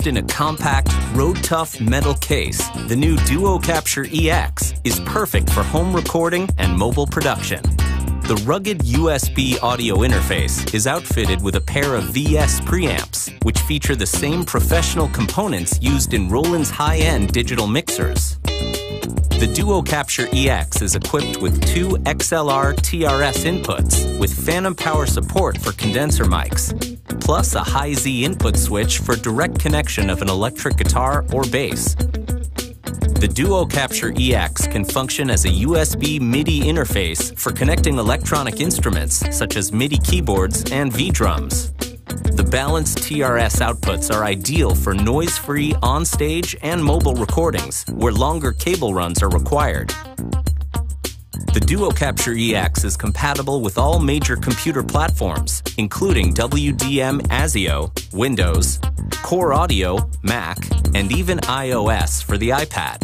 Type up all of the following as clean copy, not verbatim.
housed in a compact, road-tough metal case, the new DUO-CAPTURE EX is perfect for home recording and mobile production. The rugged USB audio interface is outfitted with a pair of VS preamps, which feature the same professional components used in Roland's high-end digital mixers. The DUO-CAPTURE EX is equipped with 2 XLR TRS inputs with phantom power support for condenser mics, plus a Hi-Z input switch for direct connection of an electric guitar or bass. The DUO-CAPTURE EX can function as a USB MIDI interface for connecting electronic instruments such as MIDI keyboards and V-drums. The balanced TRS outputs are ideal for noise-free on-stage and mobile recordings where longer cable runs are required. The DUO-CAPTURE EX is compatible with all major computer platforms, including WDM-ASIO, Windows, Core Audio, Mac, and even iOS for the iPad.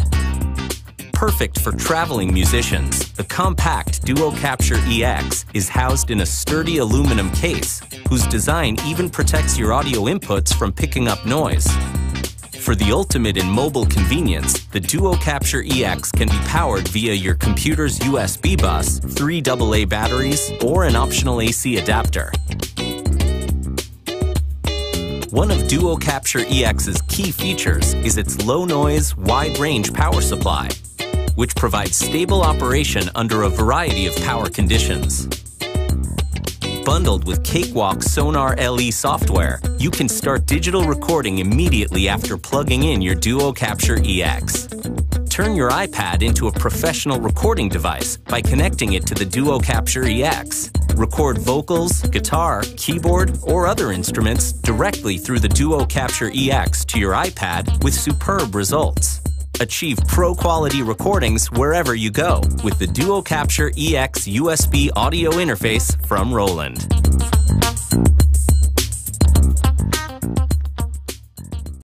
Perfect for traveling musicians, the compact DUO-CAPTURE EX is housed in a sturdy aluminum case whose design even protects your audio inputs from picking up noise. For the ultimate in mobile convenience, the DUO-CAPTURE EX can be powered via your computer's USB bus, 3 AA batteries, or an optional AC adapter. One of DUO-CAPTURE EX's key features is its low-noise, wide-range power supply, which provides stable operation under a variety of power conditions. Bundled with Cakewalk Sonar LE software, you can start digital recording immediately after plugging in your DUO-CAPTURE EX. Turn your iPad into a professional recording device by connecting it to the DUO-CAPTURE EX. Record vocals, guitar, keyboard, or other instruments directly through the DUO-CAPTURE EX to your iPad with superb results. Achieve pro-quality recordings wherever you go with the DUO-CAPTURE EX USB audio interface from Roland.